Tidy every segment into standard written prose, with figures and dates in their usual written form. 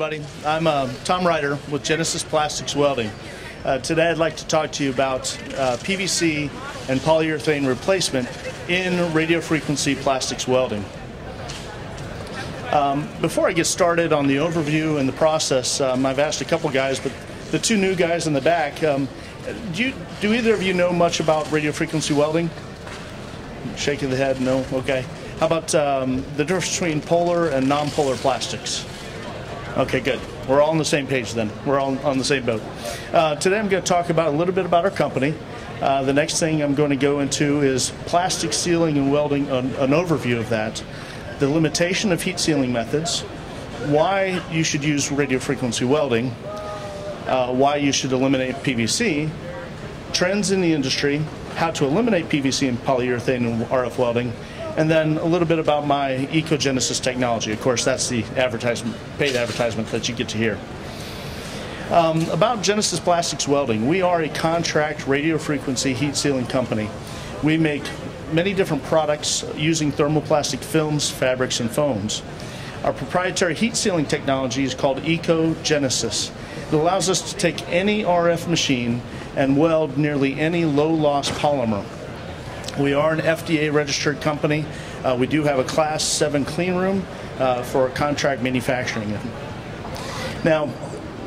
everybody. I'm Tom Ryder with Genesis Plastics Welding. Today I'd like to talk to you about PVC and polyurethane replacement in radiofrequency plastics welding. Before I get started on the overview and the process, I've asked a couple guys, but the two new guys in the back, do either of you know much about radiofrequency welding? Shaking the head, no? Okay. How about the difference between polar and non-polar plastics? Okay, good. We're all on the same page then. We're all on the same boat. Today I'm going to talk about a little bit about our company. The next thing I'm going to go into is plastic sealing and welding, an overview of that, the limitation of heat sealing methods, why you should use radiofrequency welding, why you should eliminate PVC, trends in the industry, how to eliminate PVC and polyurethane and RF welding, and then a little bit about my EcoGenesis technology. Of course, that's the advertisement, paid advertisement that you get to hear. About Genesis Plastics Welding, we are a contract radiofrequency heat sealing company. We make many different products using thermoplastic films, fabrics, and foams. Our proprietary heat sealing technology is called EcoGenesis. It allows us to take any RF machine and weld nearly any low-loss polymer. We are an FDA-registered company. We do have a Class 7 clean room for contract manufacturing. Now,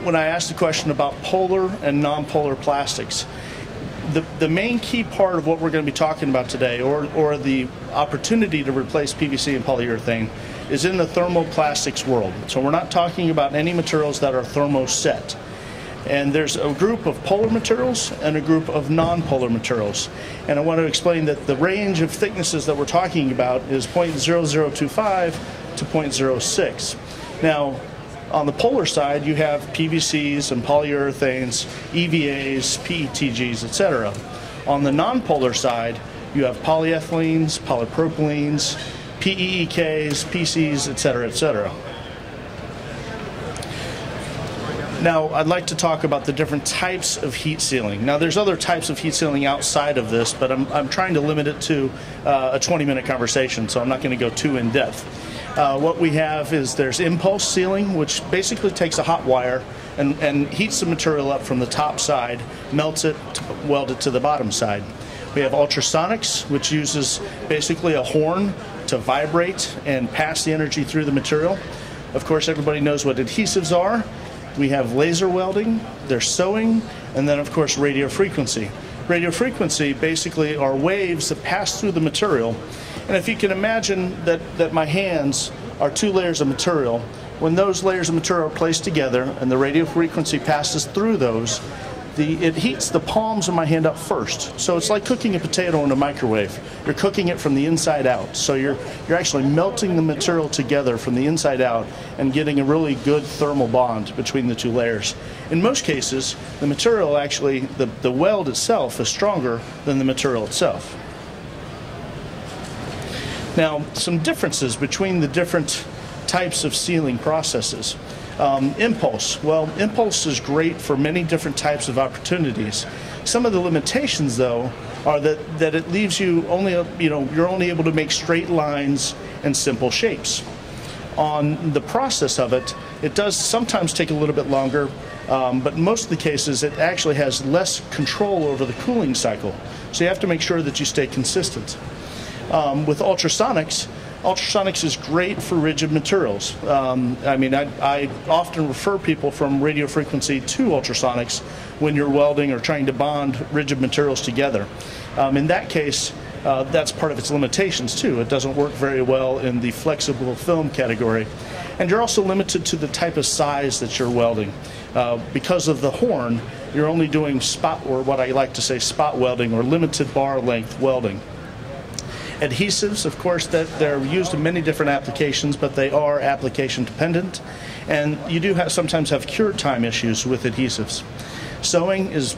when I asked the question about polar and non-polar plastics, the main key part of what we're going to be talking about today, or the opportunity to replace PVC and polyurethane, is in the thermoplastics world. So we're not talking about any materials that are thermoset. And there's a group of polar materials and a group of non-polar materials. And I want to explain that the range of thicknesses that we're talking about is 0.0025 to 0.06. Now, on the polar side, you have PVCs and polyurethanes, EVAs, PETGs, etc. On the non-polar side, you have polyethylenes, polypropylenes, PEEKs, PCs, etc., etc. Now, I'd like to talk about the different types of heat sealing. Now, there's other types of heat sealing outside of this, but I'm trying to limit it to a 20-minute conversation, so I'm not going to go too in-depth. What we have is there's impulse sealing, which basically takes a hot wire and heats the material up from the top side, melts it, welds it to the bottom side. We have ultrasonics, which uses basically a horn to vibrate and pass the energy through the material. Of course, everybody knows what adhesives are. We have laser welding, there's sewing, and then of course radio frequency. Radio frequency basically are waves that pass through the material. And if you can imagine that my hands are two layers of material, when those layers of material are placed together and the radio frequency passes through those, it heats the palms of my hand up first. So it's like cooking a potato in a microwave. You're cooking it from the inside out. So you're actually melting the material together from the inside out and getting a really good thermal bond between the two layers. In most cases, the material actually, the weld itself is stronger than the material itself. Now, some differences between the different types of sealing processes. Impulse. Well, impulse is great for many different types of opportunities. Some of the limitations, though, are that it leaves you only, you're only able to make straight lines and simple shapes. On the process of it, it does sometimes take a little bit longer, but in most of the cases, it actually has less control over the cooling cycle. So you have to make sure that you stay consistent. With ultrasonics, ultrasonics is great for rigid materials. I often refer people from radio frequency to ultrasonics when you're welding or trying to bond rigid materials together. In that case, that's part of its limitations too. It doesn't work very well in the flexible film category. And you're also limited to the type of size that you're welding. Because of the horn, you're only doing spot, or what I like to say spot welding, or limited bar length welding. Adhesives, of course, that they're used in many different applications, but they are application dependent, and you do sometimes have cure time issues with adhesives. Sewing is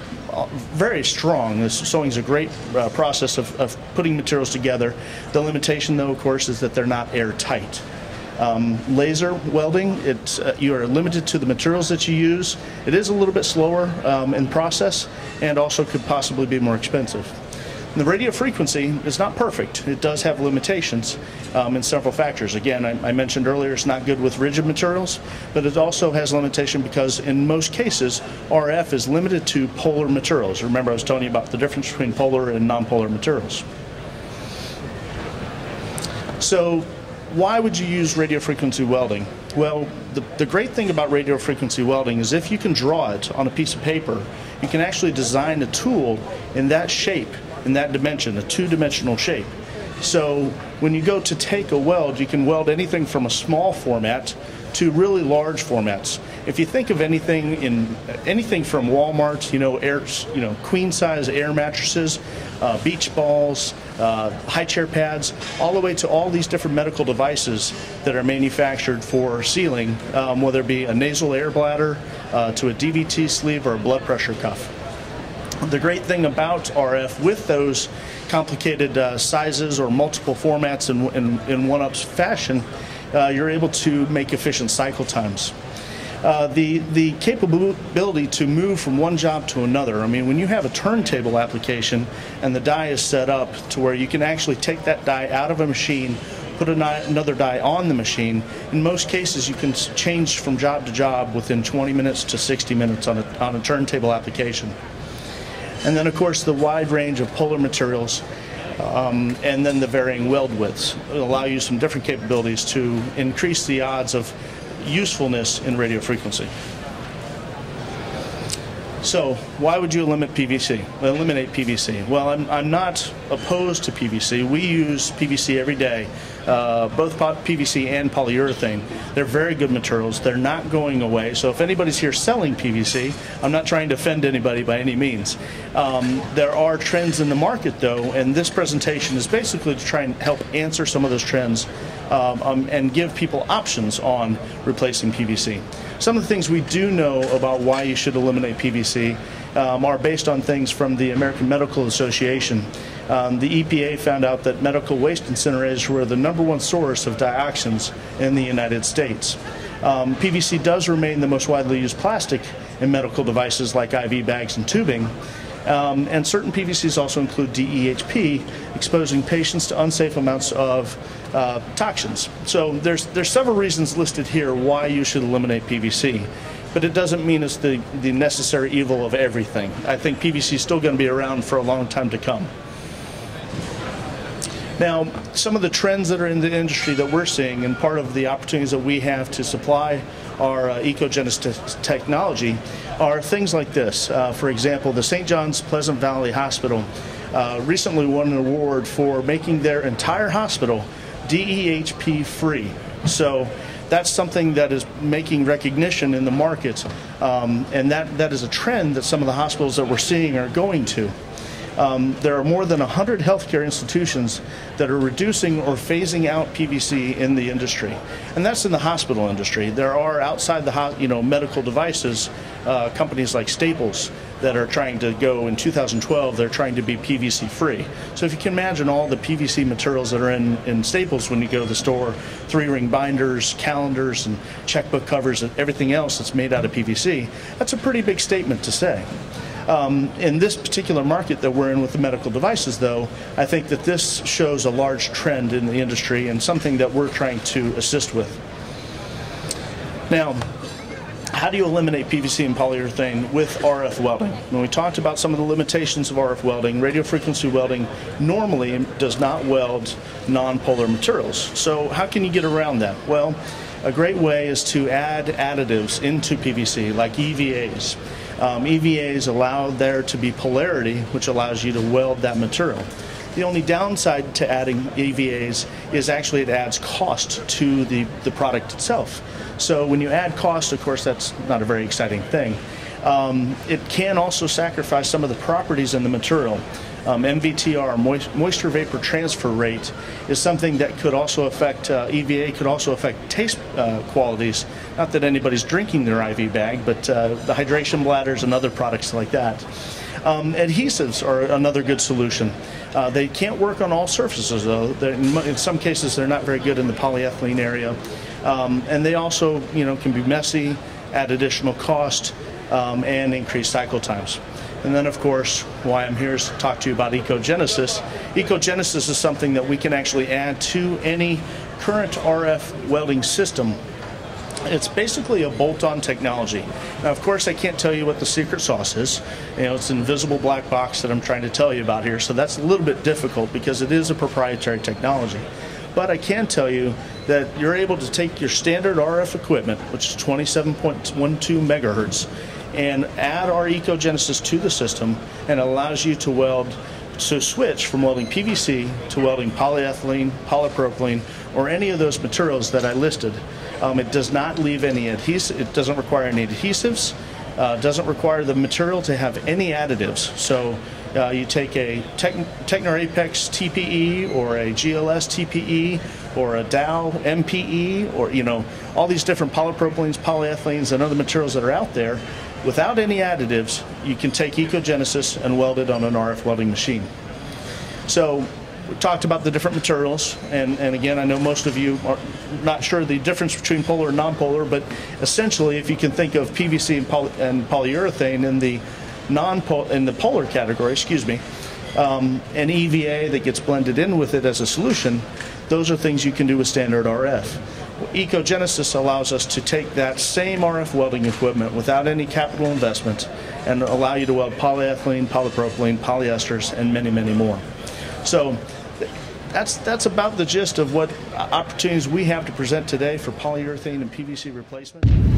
very strong. Sewing is a great process of putting materials together. The limitation, though, of course, is that they're not airtight. Laser welding, you are limited to the materials that you use. It is a little bit slower in process, and also could possibly be more expensive. The radio frequency is not perfect. It does have limitations in several factors. Again, I mentioned earlier it's not good with rigid materials, but it also has limitation because in most cases RF is limited to polar materials. Remember I was telling you about the difference between polar and non-polar materials. So why would you use radio frequency welding? Well, the great thing about radio frequency welding is if you can draw it on a piece of paper, you can actually design a tool in that shape, in that dimension, a two-dimensional shape. So when you go to take a weld, you can weld anything from a small format to really large formats. If you think of anything from Walmart, queen-size air mattresses, beach balls, high chair pads, all the way to all these different medical devices that are manufactured for sealing, whether it be a nasal air bladder to a DVT sleeve or a blood pressure cuff. The great thing about RF with those complicated sizes or multiple formats in one-up's fashion, you're able to make efficient cycle times. The capability to move from one job to another. I mean, when you have a turntable application and the die is set up to where you can actually take that die out of a machine, put another die on the machine, in most cases you can change from job to job within 20 minutes to 60 minutes on a turntable application. And then of course the wide range of polar materials and then the varying weld widths allow you some different capabilities to increase the odds of usefulness in radio frequency. So why would you eliminate PVC? Well, I'm not opposed to PVC. We use PVC every day, both PVC and polyurethane. They're very good materials. They're not going away. So if anybody's here selling PVC, I'm not trying to offend anybody by any means. There are trends in the market, though, and this presentation is basically to try and help answer some of those trends and give people options on replacing PVC. Some of the things we do know about why you should eliminate PVC are based on things from the American Medical Association. The EPA found out that medical waste incinerators were the #1 source of dioxins in the United States. PVC does remain the most widely used plastic in medical devices like IV bags and tubing. And certain PVCs also include DEHP, exposing patients to unsafe amounts of toxins. So there's several reasons listed here why you should eliminate PVC, but it doesn't mean it's the necessary evil of everything. I think PVC is still going to be around for a long time to come. Now, some of the trends that are in the industry that we're seeing and part of the opportunities that we have to supply our EcoGenesis technology are things like this. For example, the St. John's Pleasant Valley Hospital recently won an award for making their entire hospital DEHP free. So that's something that is making recognition in the market, and that is a trend that some of the hospitals that we're seeing are going to. There are more than 100 healthcare institutions that are reducing or phasing out PVC in the industry, and that's in the hospital industry. There are outside the medical devices companies like Staples that are trying to go in 2012. They're trying to be PVC free. So if you can imagine all the PVC materials that are in Staples when you go to the store, 3-ring binders, calendars, and checkbook covers, and everything else that's made out of PVC, that's a pretty big statement to say. In this particular market that we're in with the medical devices, though, I think that this shows a large trend in the industry and something that we're trying to assist with. Now, how do you eliminate PVC and polyurethane with RF welding? When we talked about some of the limitations of RF welding, radio frequency welding normally does not weld non-polar materials. So how can you get around that? Well, a great way is to add additives into PVC, like EVAs. EVAs allow there to be polarity, which allows you to weld that material. The only downside to adding EVAs is actually it adds cost to the product itself. So when you add cost, of course, that's not a very exciting thing. It can also sacrifice some of the properties in the material. MVTR, moisture vapor transfer rate, is something that could also affect, EVA could also affect taste qualities. Not that anybody's drinking their IV bag, but the hydration bladders and other products like that. Adhesives are another good solution. They can't work on all surfaces, though. In some cases, they're not very good in the polyethylene area. And they also can be messy, add additional cost, and increase cycle times. And then, of course, why I'm here is to talk to you about EcoGenesis. EcoGenesis is something that we can actually add to any current RF welding system. It's basically a bolt-on technology. Now, of course, I can't tell you what the secret sauce is. You know, it's an invisible black box that I'm trying to tell you about here, so that's a little bit difficult because it is a proprietary technology. But I can tell you that you're able to take your standard RF equipment, which is 27.12 megahertz, and add our EcoGenesis to the system, and allows you to weld, to switch from welding PVC to welding polyethylene, polypropylene, or any of those materials that I listed. It does not leave any adhesive. It doesn't require any adhesives. Doesn't require the material to have any additives. So you take a Technor Apex TPE or a GLS TPE or a Dow MPE, or all these different polypropylenes, polyethylenes, and other materials that are out there. Without any additives, you can take EcoGenesis and weld it on an RF welding machine. So we talked about the different materials, and again, I know most of you are not sure the difference between polar and non-polar, but essentially, if you can think of PVC and polyurethane in the polar category, excuse me, and EVA that gets blended in with it as a solution, those are things you can do with standard RF. EcoGenesis allows us to take that same RF welding equipment without any capital investment and allow you to weld polyethylene, polypropylene, polyesters, and many, many more. So that's about the gist of what opportunities we have to present today for polyurethane and PVC replacement.